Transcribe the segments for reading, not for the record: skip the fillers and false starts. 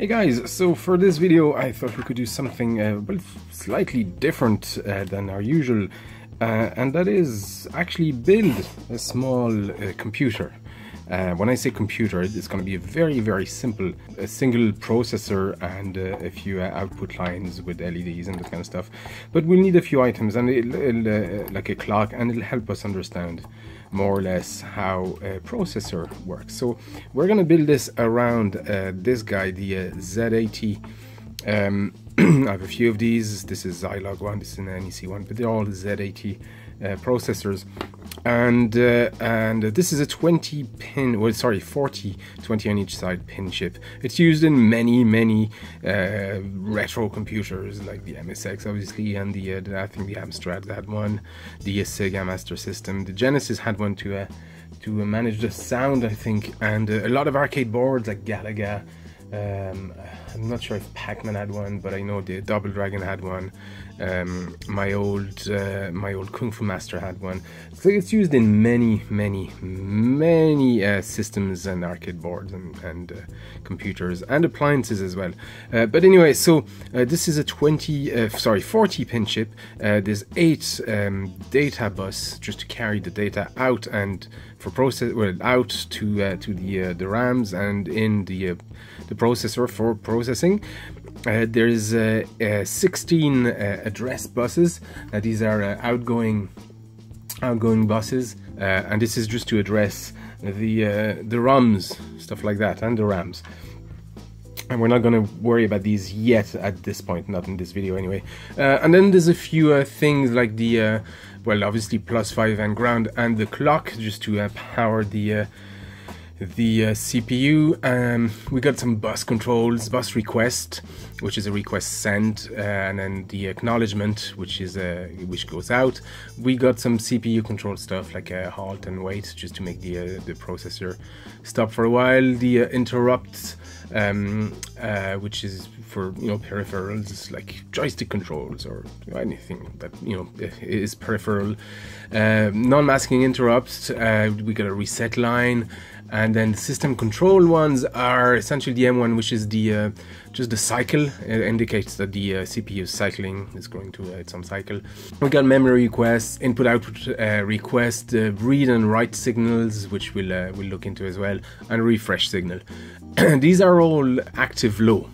Hey guys, so for this video I thought we could do something well, slightly different than our usual, and that is actually build a small computer. When I say computer, it's going to be a very simple, a single processor and a few output lines with LEDs and that kind of stuff. But we'll need a few items and it'll like a clock, and it'll help us understand more or less how a processor works. So we're going to build this around this guy, the Z80. I have a few of these. This is Zilog one, this is an NEC one, but they're all Z80 processors. And this is a 40, 20 on each side pin chip. It's used in many retro computers like the MSX, obviously, and I think the Amstrad had one, the Sega Master System, the Genesis had one to manage the sound, I think, and a lot of arcade boards like Galaga. I'm not sure if Pac-Man had one, but I know the Double Dragon had one. My old Kung Fu Master had one. So it's used in many systems and arcade boards and computers and appliances as well. But anyway, so this is a 40 pin chip. There's 8 data bus just to carry the data out and for process, well, out to the RAMs and in the processor for processing. There's 16 address buses. These are outgoing buses, and this is just to address the ROMs, stuff like that, and the RAMs. And we're not going to worry about these yet at this point, not in this video anyway. And then there's a few things like the well, obviously +5 and ground and the clock, just to power the CPU. We got some bus controls, bus request, which is a request send, and then the acknowledgement, which is which goes out. We got some CPU control stuff like halt and wait, just to make the processor stop for a while. The interrupts, which is for, you know, peripherals like joystick controls or anything that, you know, is peripheral. Non-masking interrupts. We got a reset line. And then the system control ones are essentially the M1, which is the just the cycle. It indicates that the CPU is cycling, is going to its own cycle. We got memory requests, input-output request, read and write signals, which we'll look into as well, and refresh signal. These are all active low,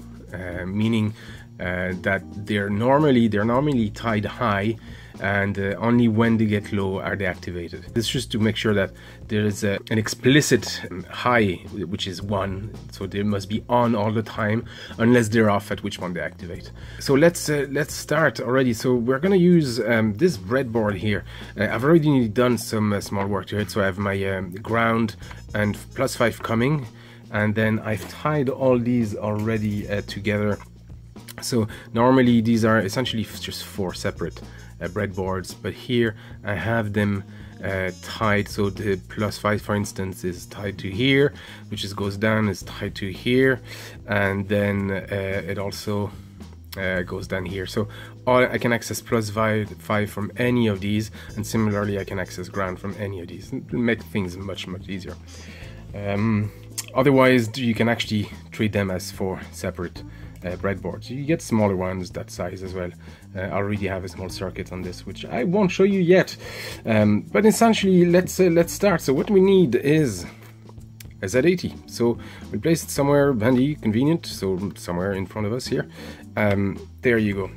meaning that they're normally tied high, and only when they get low are they activated. It's just to make sure that there is an explicit high, which is 1, so they must be on all the time, unless they're off, at which one they activate. So let's start already. So we're going to use this breadboard here. I've already done some small work to it, so I have my ground and +5 coming, and then I've tied all these already together. So normally these are essentially just 4 separate breadboards, but here I have them tied. So the +5, for instance, is tied to here, which is goes down, is tied to here, and then it also goes down here. So I can access +5 from any of these, and similarly I can access ground from any of these. It'll make things much easier. Otherwise you can actually treat them as 4 separate breadboards. You get smaller ones that size as well. I already have a small circuit on this, which I won't show you yet. But essentially, let's start. So what we need is a Z80. So we place it somewhere handy, convenient. So somewhere in front of us here. There you go.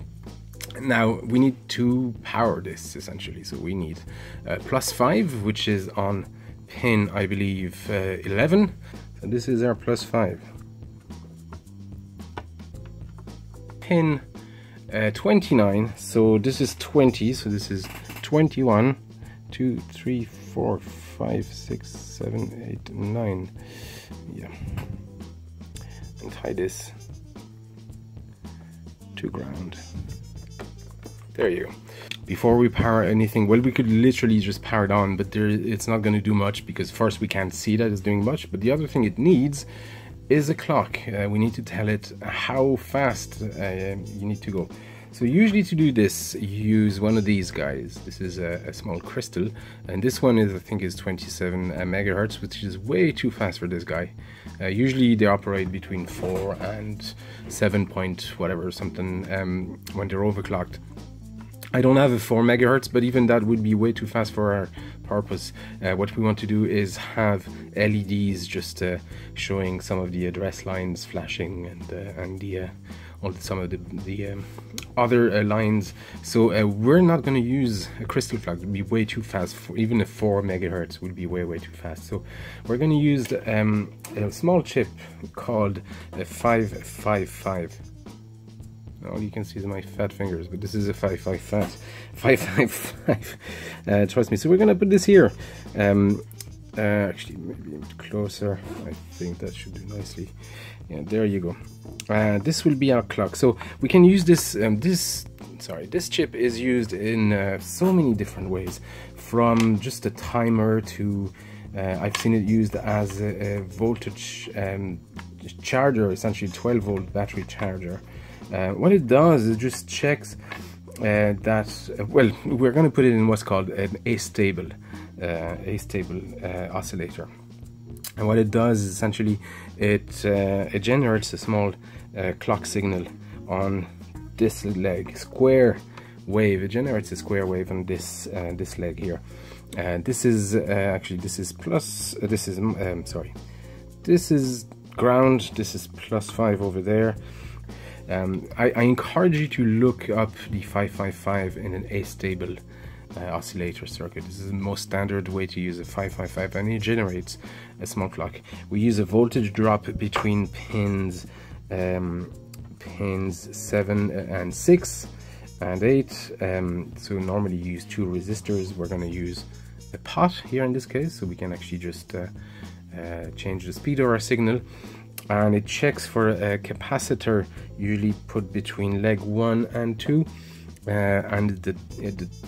Now we need to power this essentially. So we need +5, which is on pin, I believe, 11. And this is our +5. Pin 29, so this is 20, so this is 21, 2, 3, 4, 5, 6, 7, 8, 9, yeah, and tie this to ground. There you go. Before we power anything, well, we could literally just power it on, but it's not going to do much, because first we can't see that it's doing much, but the other thing it needs is a clock. We need to tell it how fast you need to go. So usually to do this, you use one of these guys. This is a small crystal, and this one is, I think, is 27 megahertz, which is way too fast for this guy. Usually they operate between 4 and 7 point whatever something when they're overclocked. I don't have a 4 megahertz, but even that would be way too fast for our purpose. What we want to do is have LEDs just showing some of the address lines flashing and some of the other lines. So we're not going to use a crystal flag. It would be way too fast. Even a 4 megahertz would be way too fast. So we're going to use a small chip called a 555. All you can see is my fat fingers, but this is a 555. Trust me. So we're gonna put this here. Actually, maybe closer. I think that should do nicely. Yeah, there you go. This will be our clock. So we can use this. This chip is used in so many different ways, from just a timer to I've seen it used as a voltage charger, essentially 12-volt battery charger. What it does is just checks well, we're going to put it in what's called an astable oscillator, and what it does is essentially it generates a small clock signal on this leg, square wave. It generates a square wave on this leg here. This is actually this is ground. This is +5 over there. I encourage you to look up the 555 in an astable oscillator circuit. This is the most standard way to use a 555, and it generates a small clock. We use a voltage drop between pins 7 and 6 and 8. So normally you use 2 resistors. We're going to use a pot here in this case, so we can actually just change the speed of our signal. And it checks for a capacitor, usually put between leg 1 and 2, and the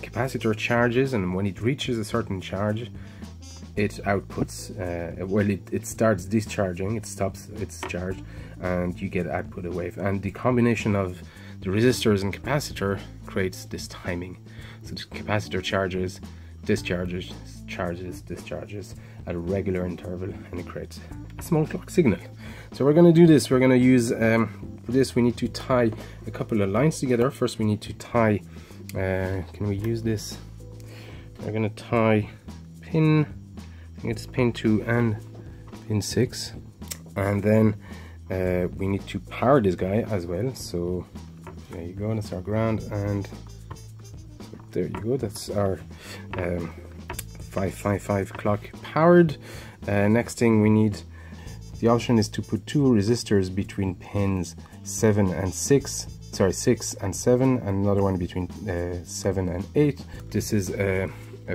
capacitor charges, and when it reaches a certain charge, it outputs, it starts discharging, it stops its charge, and you get output a wave. And the combination of the resistors and capacitor creates this timing. So the capacitor charges, discharges, charges, discharges at a regular interval, and it creates a small clock signal. So we're going to do this. We're going to use for this, we need to tie a couple of lines together. First we need to tie, can we use this? We're going to tie pin, I think it's pin 2 and pin 6, and then we need to power this guy as well. So there you go, that's our ground, and there you go, that's our 555 clock powered. Next thing we need, the option is to put 2 resistors between pins 6 and 7, and another one between 7 and 8. This is a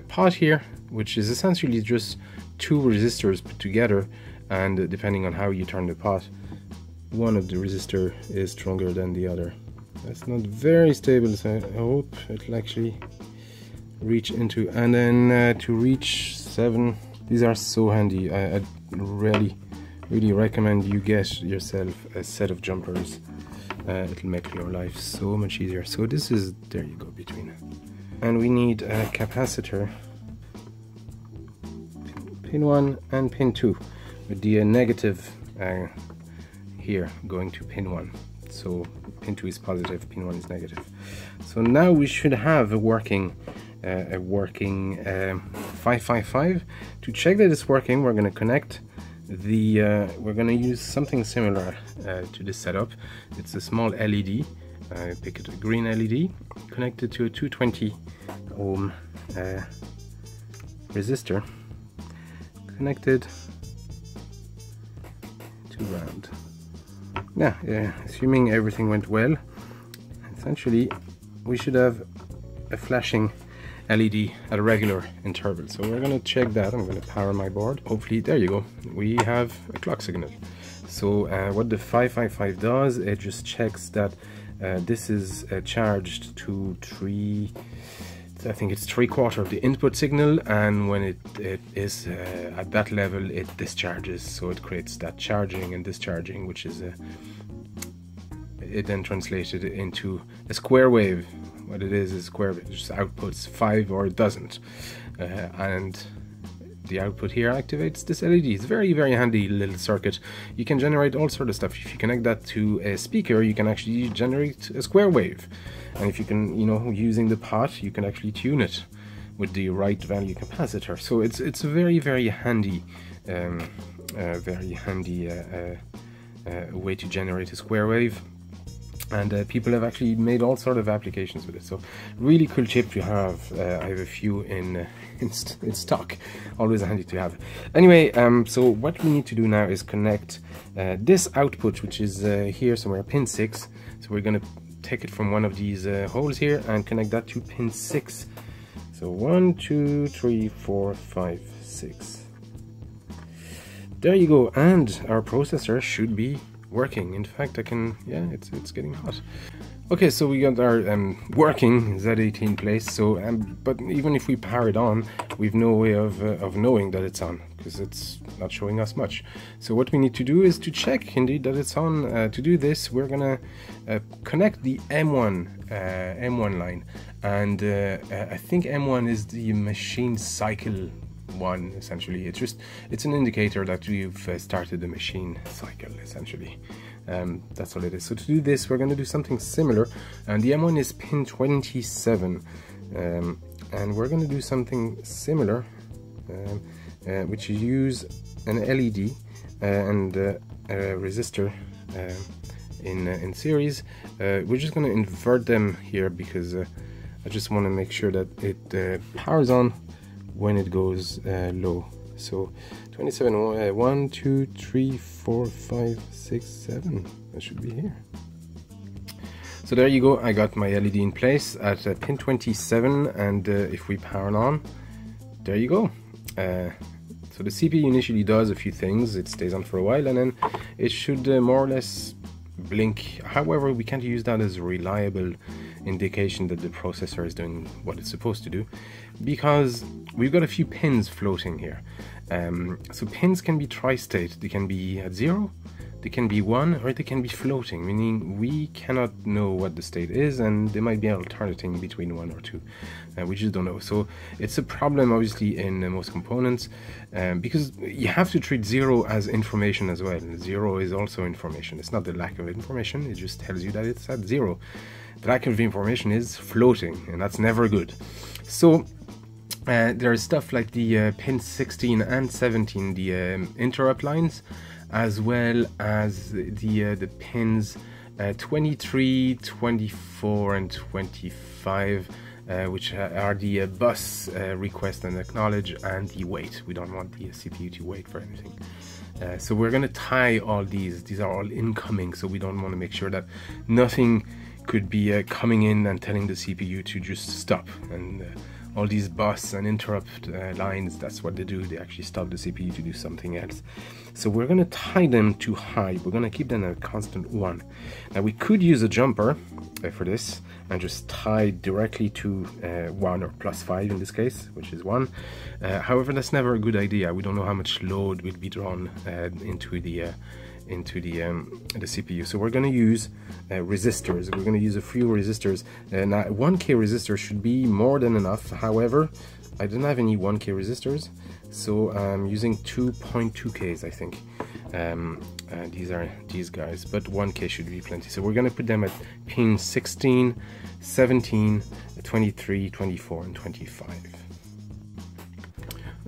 pot here, which is essentially just 2 resistors put together, and depending on how you turn the pot, one of the resistor is stronger than the other. That's not very stable, so I hope it'll actually reach into, and then to reach 7. These are so handy. I really recommend you get yourself a set of jumpers. It'll make your life so much easier. So this is, there you go, between, and we need a capacitor, pin 1 and pin 2, with the negative here going to pin 1. So pin 2 is positive, pin 1 is negative. So now we should have a working 555. To check that it's working, we're going to connect the we're going to use something similar to this setup. It's a small LED. Pick a green LED, connect it to a 220 ohm resistor connected to ground. Yeah, assuming everything went well, essentially we should have a flashing LED at a regular interval. So we're going to check that. I'm going to power my board. Hopefully, there you go, we have a clock signal. So what the 555 does, it just checks that this is charged to 3, I think it's 3/4 of the input signal, and when it is at that level, it discharges. So it creates that charging and discharging, which is it then translated into a square wave. What it is square wave. It just outputs 5 or it doesn't. And the output here activates this LED. It's a very, very handy little circuit. You can generate all sort of stuff. If you connect that to a speaker, you can actually generate a square wave. And if you can, you know, using the pot, you can actually tune it with the right value capacitor. So it's a very, very handy, way to generate a square wave. And people have actually made all sort of applications with it. So really cool chip to have. I have a few in stock. Always handy to have. Anyway, so what we need to do now is connect this output, which is here somewhere, pin 6. So we're going to take it from one of these holes here and connect that to pin 6. So 1, 2, 3, 4, 5, 6. There you go. And our processor should be working. In fact, I can, yeah, it's getting hot. Okay, so we got our working Z80 in place. So, but even if we power it on, we've no way of knowing that it's on, because it's not showing us much. So what we need to do is to check indeed that it's on. To do this, we're gonna connect the M1 line, and I think M1 is the machine cycle one, essentially. It's just, it's an indicator that you've started the machine cycle, essentially. That's all it is. So to do this, we're going to do something similar, and the M1 is pin 27, and we're going to do something similar, which is use an LED and a resistor in series. We're just going to invert them here, because I just want to make sure that it powers on when it goes low. So 27, 1, 2, 3, 4, 5, 6, 7, that should be here. So there you go, I got my LED in place at pin 27, and if we power on, there you go. So the CPU initially does a few things, it stays on for a while, and then it should more or less blink. However, we can't use that as a reliable indication that the processor is doing what it's supposed to do, because we've got a few pins floating here. So pins can be tri-state. They can be at 0, they can be 1, or they can be floating, meaning we cannot know what the state is, and they might be alternating between 1 or 2. We just don't know. So it's a problem, obviously, in most components, because you have to treat 0 as information as well. 0 is also information. It's not the lack of information, it just tells you that it's at 0. The lack of information is floating, and that's never good. So there is stuff like the pin 16 and 17, the interrupt lines, as well as the pins 23, 24, and 25, which are the bus request and acknowledge, and the wait. We don't want the CPU to wait for anything. So we're going to tie all these. These are all incoming, so we don't want to make sure that nothing could be coming in and telling the CPU to just stop. And all these bus and interrupt lines, that's what they do. They actually stop the CPU to do something else. So we're going to tie them to high. We're going to keep them at constant 1. Now we could use a jumper for this and just tie directly to 1 or +5 in this case, which is 1. However, that's never a good idea. We don't know how much load will be drawn into the CPU. So we're going to use resistors. We're going to use a few resistors. Now 1K resistors should be more than enough. However, I didn't have any 1K resistors, so I'm using 2.2Ks, I think. These are these guys, but 1K should be plenty. So we're going to put them at pin 16, 17, 23, 24, and 25.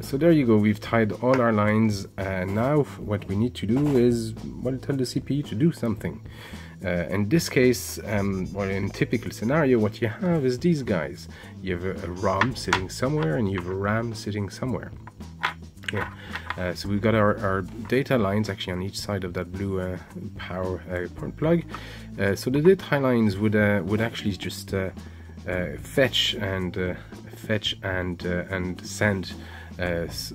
So there you go, we've tied all our lines. Now what we need to do is, well, tell the CPU to do something. In this case, well, in typical scenario, what you have is these guys. You have a ROM sitting somewhere, and you have a RAM sitting somewhere. Yeah. So we've got our data lines actually on each side of that blue power plug. So the data lines would actually just fetch and send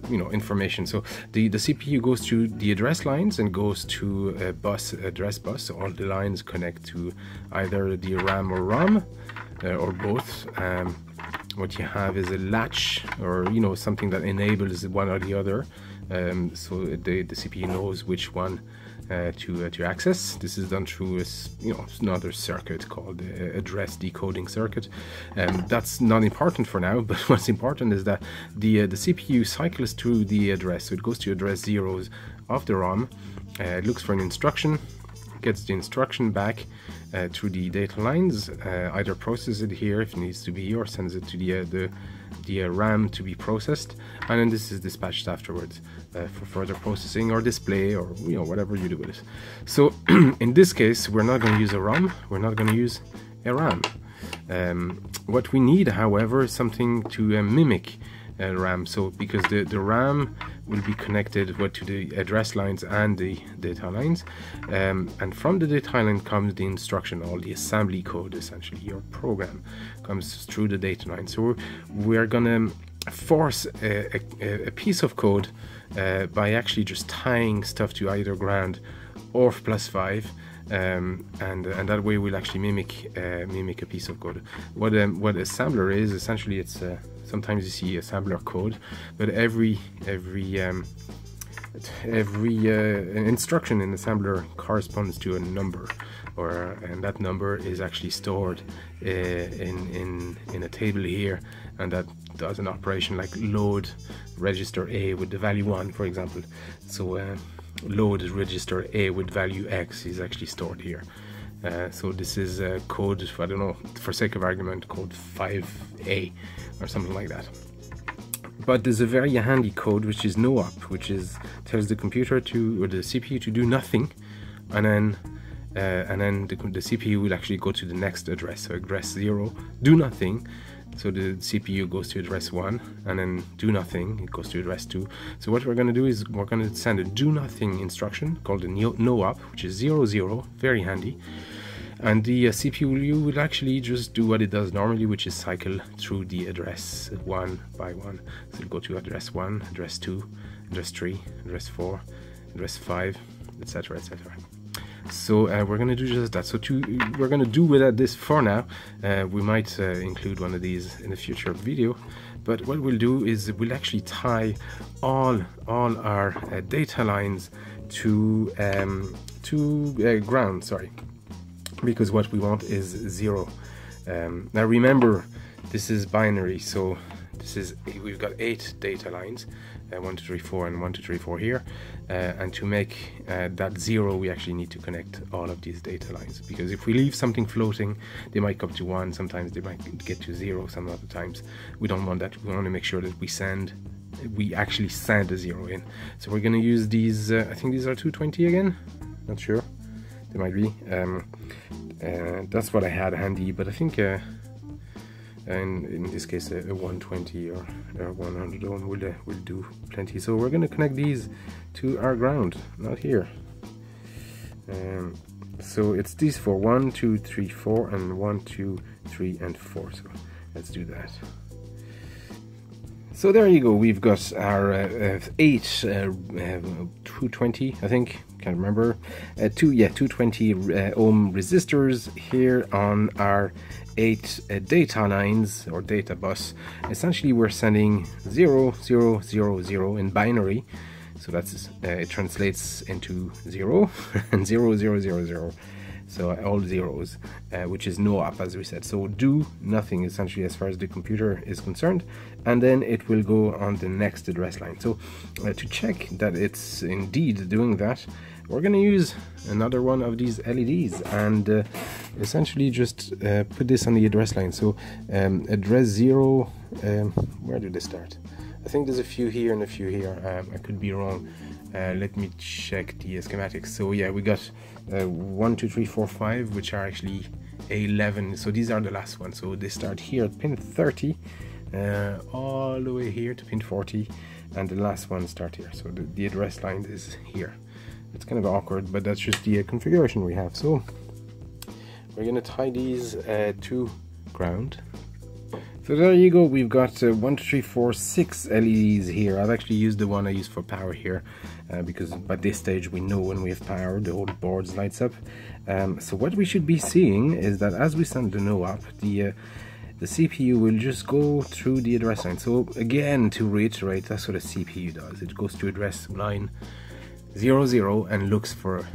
you know, information. So the CPU goes to the address lines and goes to a bus, address bus. So all the lines connect to either the RAM or ROM, or both. What you have is a latch, or, you know, something that enables one or the other. So the CPU knows which one to access. This is done through a, another circuit called the address decoding circuit. That's not important for now, but what's important is that the CPU cycles through the address, so it goes to address 0 of the ROM, it looks for an instruction, gets the instruction back through the data lines, either processes it here if it needs to be, or sends it to the RAM to be processed, and then this is dispatched afterwards for further processing or display or whatever you do with it. So in this case we're not going to use a ROM, we're not going to use a RAM. What we need, however, is something to mimic RAM, so because the RAM will be connected to the address lines and the data lines, and from the data line comes the instruction, all the assembly code, essentially your program comes through the data line. So we're gonna force a piece of code by actually just tying stuff to either ground or +5, and that way we'll actually mimic a piece of code. What assembler is essentially, it's sometimes you see assembler code, but every instruction in assembler corresponds to a number, and that number is actually stored in a table here, and that does an operation like load register A with the value 1, for example. So load register A with value X is actually stored here. So this is code, I don't know, for sake of argument, code 5A or something like that. But there's a very handy code which is NOP, which is tells the computer to, or the CPU to do nothing, and then the CPU will actually go to the next address, so address 0, do nothing. So the CPU goes to address 1, and then do nothing, it goes to address 2. So what we're going to do is we're going to send a do nothing instruction called a NOP, which is 00, very handy. And the CPU will actually just do what it does normally, which is cycle through the address one by one. So it'll go to address 1, address 2, address 3, address 4, address 5, etc., etc. So we're going to do just that. So we're going to do without this for now. We might include one of these in a future video. But what we'll do is we'll actually tie all our data lines to ground, sorry, because what we want is 0. Now remember, this is binary, so this is, we've got 8 data lines, 1, 2, 3, 4 and 1, 2, 3, 4 here, and to make that 0 we actually need to connect all of these data lines, because if we leave something floating they might come to 1, sometimes they might get to 0, some other times. We don't want that, we want to make sure that we actually send a 0 in. So we're going to use these, I think these are 220 again, not sure, they might be, that's what I had handy, but I think and in this case a 120 or 100 will do plenty. So we're going to connect these to our ground, not here. So it's these for 1, 2, 3, 4 and 1, 2, 3 and 4. So let's do that. So there you go, we've got our 8 220, I think, can't remember, 220 ohm resistors here on our 8 data lines or data bus. Essentially we're sending 0, 0, 0, 0 in binary, so that's it translates into 0 and 0, 0, 0, 0, so all zeros, which is NOP, as we said, so do nothing essentially as far as the computer is concerned, and then it will go on the next address line. So to check that it's indeed doing that, we're going to use another one of these LEDs and essentially just put this on the address line. So address 0, where do they start? I think there's a few here and a few here, I could be wrong. Let me check the schematics. So yeah, we got 1, 2, 3, 4, 5, which are actually 11, so these are the last ones. So they start here at pin 30, all the way here to pin 40, and the last ones start here, so the address line is here. It's kind of awkward, but that's just the configuration we have. So we're going to tie these to ground. So there you go, we've got 1, 2, 3, 4, 6 LEDs here. I've actually used the one I used for power here, because by this stage we know when we have power the whole board lights up. So what we should be seeing is that as we send the NOP, the CPU will just go through the address line. So again, to reiterate, that's what a CPU does. It goes to address 9, 00 and looks for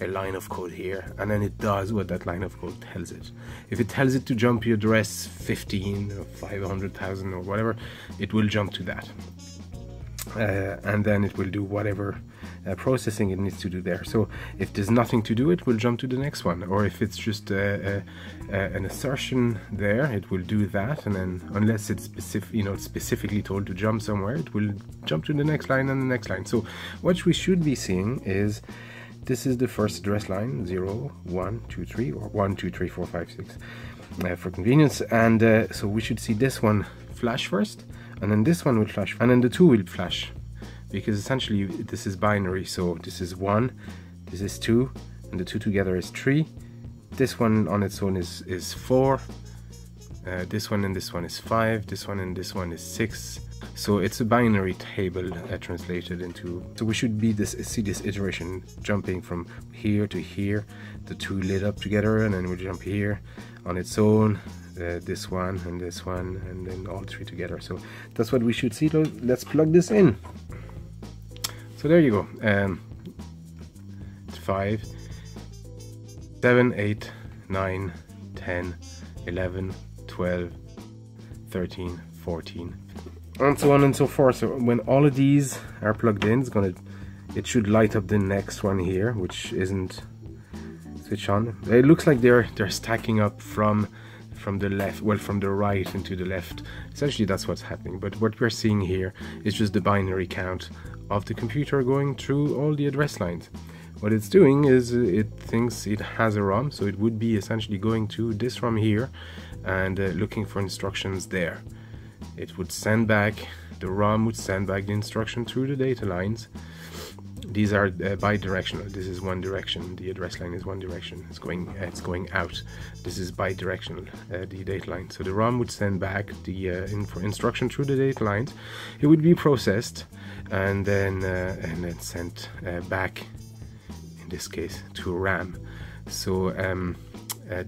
a line of code here, and then it does what that line of code tells it. If it tells it to jump your address 15 or 500,000 or whatever, it will jump to that, and then it will do whatever processing it needs to do there. So if there's nothing to do, it will jump to the next one, or if it's just an assertion there, it will do that, and then unless it's specific, you know, specifically told to jump somewhere, it will jump to the next line and the next line. So what we should be seeing is this is the first address line, 0, 1, 2, 3 or 1, 2, 3, 4, 5, 6 for convenience, and so we should see this one flash first, and then this one will flash, and then the two will flash, because essentially this is binary. So this is 1, this is 2, and the two together is 3. This one on its own is 4, this one and this one is 5, this one and this one is 6. So it's a binary table translated into. So we should be see this iteration jumping from here to here, the two lit up together, and then we jump here on its own, this one and this one, and then all three together. So that's what we should see. Let's plug this in. So there you go, 5, 7, 8, 9, 10, 11, 12, 13, 14, and so on and so forth. So when all of these are plugged in, it should light up the next one here, which isn't switched on. It looks like they're stacking up from the left, well, from the right into the left. Essentially that's what's happening, but what we're seeing here is just the binary count of the computer going through all the address lines. What it's doing is it thinks it has a ROM, so it would be essentially going to this ROM here and looking for instructions there. It would send back, the ROM would send back the instruction through the data lines. These are bidirectional. This is one direction, the address line is one direction, it's going out. This is bidirectional, the data line. So the ROM would send back the instruction through the data lines. It would be processed and then sent back, in this case, to RAM. So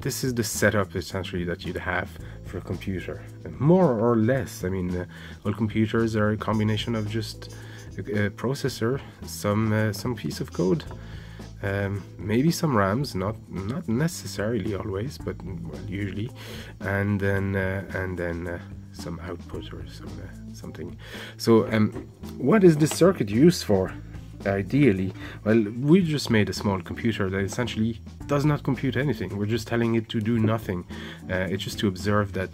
this is the setup essentially that you'd have for a computer, more or less. I mean, all computers are a combination of just a processor, some piece of code, maybe some RAMs, not necessarily always, but well, usually, and then some output or some something. So what is this circuit used for? Ideally, well, we just made a small computer that essentially does not compute anything. We're just telling it to do nothing. It's just to observe that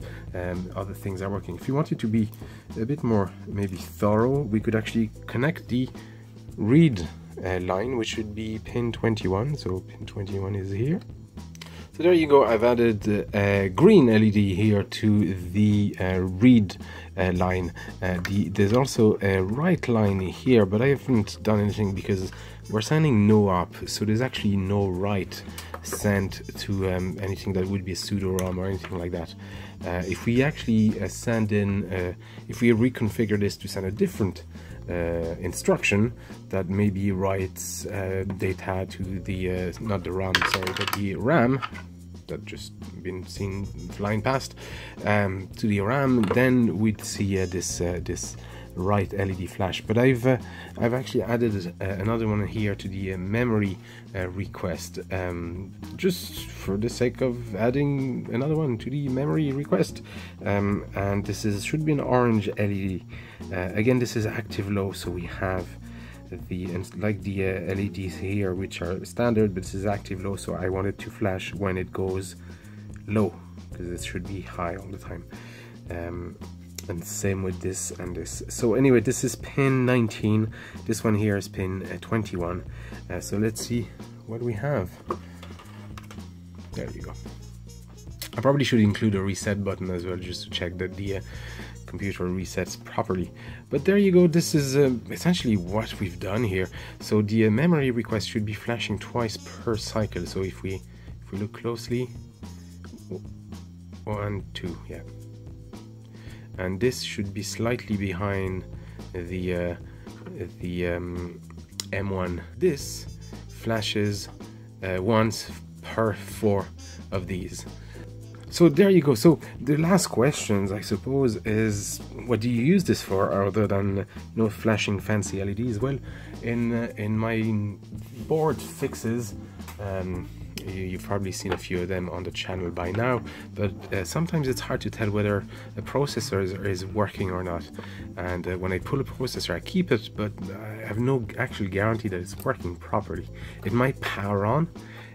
other things are working. If you wanted to be a bit more maybe thorough, we could actually connect the read line, which would be pin 21. So pin 21 is here. So there you go, I've added a green LED here to the read line. There's also a write line here, but I haven't done anything because we're sending NOP, so there's actually no write sent to anything that would be a pseudo ROM or anything like that. If we actually send in, if we reconfigure this to send a different instruction that maybe writes data to the not the ROM, sorry, but the RAM that just been seen flying past, to the RAM, then we'd see this right LED flash. But I've actually added another one here to the memory request, just for the sake of adding another one to the memory request, and this should be an orange LED. Again, this is active low, so we have the LEDs here, which are standard, but this is active low, so I want it to flash when it goes low, because it should be high all the time. And same with this and this. So anyway, this is pin 19, this one here is pin 21. So let's see what we have. There you go. I probably should include a reset button as well, just to check that the computer resets properly. But there you go, this is essentially what we've done here. So the memory request should be flashing twice per cycle. So if we look closely, 1, 2, yeah. And this should be slightly behind the M1. This flashes once per 4 of these. So there you go. So the last questions, I suppose, is what do you use this for other than no flashing fancy LEDs? Well, in my board fixes, you've probably seen a few of them on the channel by now, but sometimes it's hard to tell whether a processor is working or not. And when I pull a processor, I keep it, but I have no actual guarantee that it's working properly. It might power on,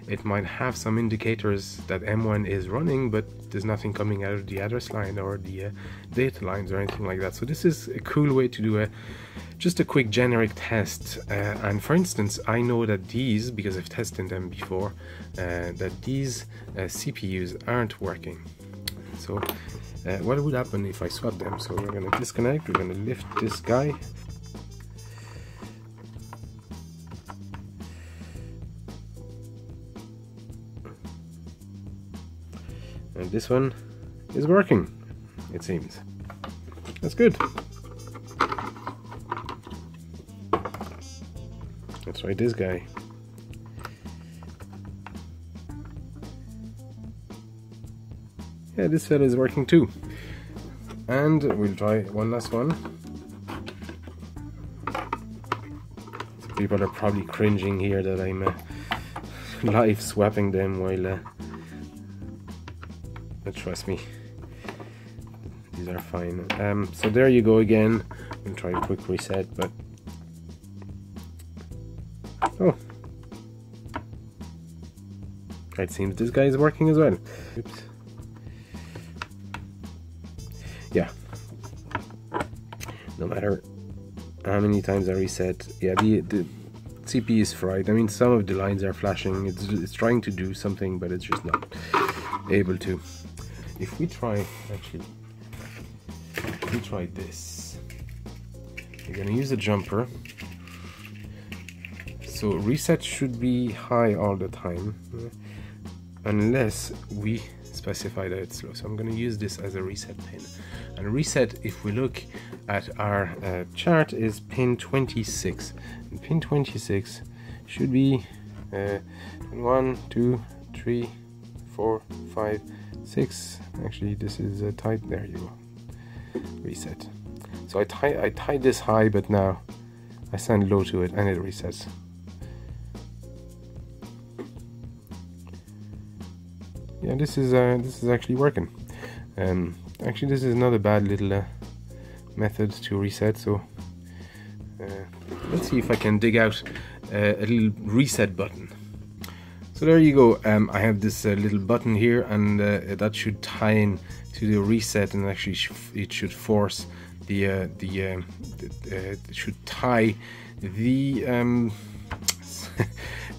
it might have some indicators that M1 is running, but there's nothing coming out of the address line or the data lines or anything like that. So this is a cool way to do just a quick generic test. And for instance, I know that these, because I've tested them before, that these CPUs aren't working. So what would happen if I swap them? So we're gonna disconnect, we're gonna lift this guy. And this one is working, it seems. That's good. Let's try this guy. Yeah, this fella is working too. And we'll try one last one. So people are probably cringing here that I'm live swapping them while trust me, these are fine. So there you go again. We'll try a quick reset, but oh, it seems this guy is working as well. Oops. Yeah, no matter how many times I reset, yeah, the CPU is fried. I mean, some of the lines are flashing. It's trying to do something, but it's just not able to. If we try, actually, if we try this, we're gonna use a jumper. So reset should be high all the time, unless we specify that it's low. So I'm gonna use this as a reset pin. And reset, if we look at our chart, is pin 26. And pin 26 should be 1, 2, 3, 4, 5, 6. Actually, this is a tight. There you go. Reset. So I tie this high, but now I send low to it, and it resets. Yeah, this is actually working. Actually, this is not a bad little method to reset. So let's see if I can dig out a little reset button. So there you go. I have this little button here, and that should tie in to the reset, and actually it should force it should tie the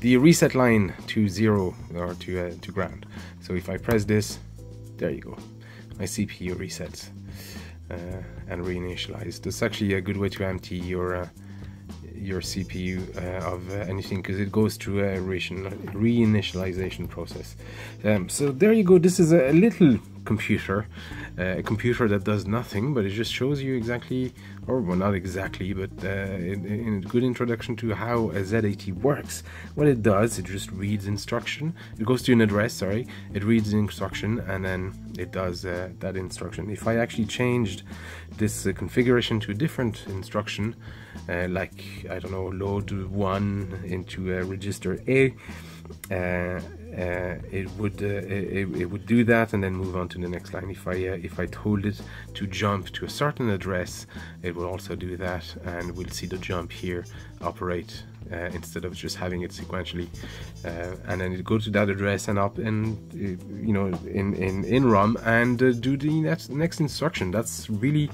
reset line to zero or to ground. So if I press this, there you go. My CPU resets and reinitialized. That's actually a good way to empty your CPU of anything, because it goes through a reinitialization process. So there you go. This is a little computer, a computer that does nothing, but it just shows you exactly, or well, not exactly, but in a good introduction to how a Z80 works. What it does, it just reads instruction. It goes to an address, sorry. It reads the instruction, and then it does that instruction. If I actually changed this configuration to a different instruction, like, I don't know, load 1 into register A, it would do that and then move on to the next line. If I told it to jump to a certain address, it will also do that, and we'll see the jump here operate instead of just having it sequentially, and then it go to that address and up, and you know, in ROM, and do the next instruction. That's really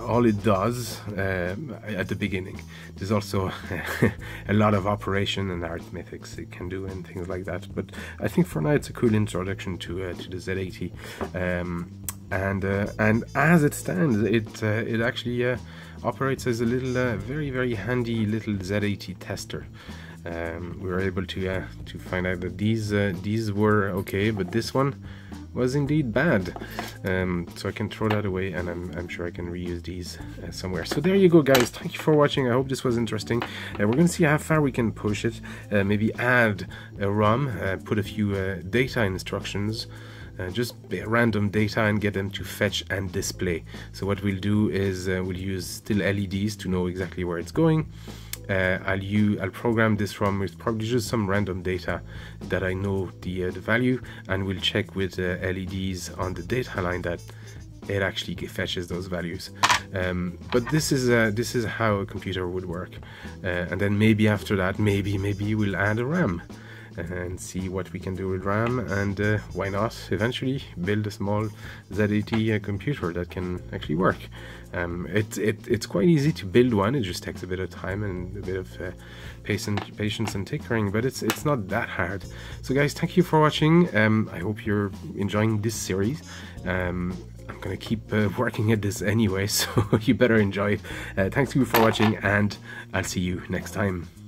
all it does at the beginning. There's also a lot of operation and arithmetics it can do and things like that, but I think for now it's a cool introduction to the Z80, and as it stands, it actually operates as a little very, very handy little Z80 tester. we were able to find out that these were okay, but this one was indeed bad. So I can throw that away, and I'm sure I can reuse these somewhere. So there you go, guys. Thank you for watching. I hope this was interesting. We're gonna see how far we can push it. Maybe add a ROM, put a few data instructions, just random data, and get them to fetch and display. So what we'll do is we'll use still LEDs to know exactly where it's going. I'll program this ROM with probably just some random data that I know the value, and we'll check with LEDs on the data line that it actually fetches those values. But this is how a computer would work, and then maybe after that, maybe we'll add a RAM and see what we can do with RAM, and why not eventually build a small Z80 computer that can actually work. It's quite easy to build one. It just takes a bit of time and a bit of patience and tinkering, but it's not that hard. So guys, thank you for watching. I hope you're enjoying this series. I'm gonna keep working at this anyway, so you better enjoy it. Thanks to you for watching, and I'll see you next time.